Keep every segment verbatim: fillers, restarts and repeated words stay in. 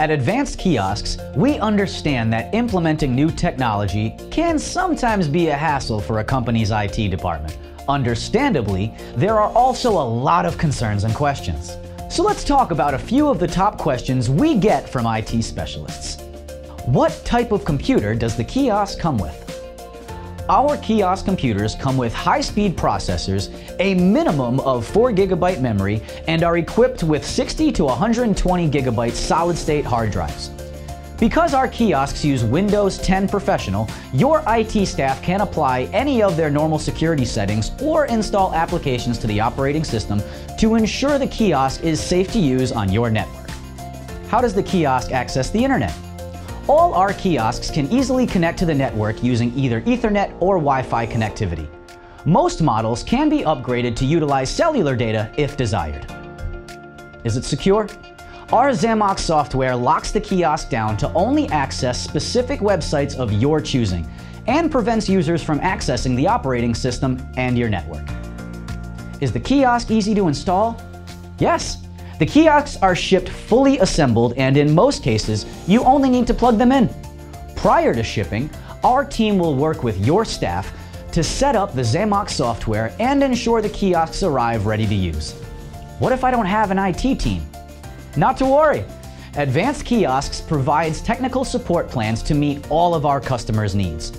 At Advanced Kiosks, we understand that implementing new technology can sometimes be a hassle for a company's I T department. Understandably, there are also a lot of concerns and questions. So let's talk about a few of the top questions we get from I T specialists. What type of computer does the kiosk come with? Our kiosk computers come with high-speed processors, a minimum of four gigabyte memory, and are equipped with sixty to one hundred twenty gigabyte solid-state hard drives. Because our kiosks use Windows ten Professional, your I T staff can apply any of their normal security settings or install applications to the operating system to ensure the kiosk is safe to use on your network. How does the kiosk access the internet? All our kiosks can easily connect to the network using either Ethernet or Wi-Fi connectivity. Most models can be upgraded to utilize cellular data if desired. Is it secure? Our Zamok software locks the kiosk down to only access specific websites of your choosing and prevents users from accessing the operating system and your network. Is the kiosk easy to install? Yes. The kiosks are shipped fully assembled, and in most cases, you only need to plug them in. Prior to shipping, our team will work with your staff to set up the Zamok software and ensure the kiosks arrive ready to use. What if I don't have an I T team? Not to worry. Advanced Kiosks provides technical support plans to meet all of our customers' needs.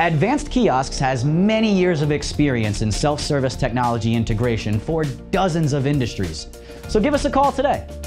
Advanced Kiosks has many years of experience in self-service technology integration for dozens of industries. So give us a call today.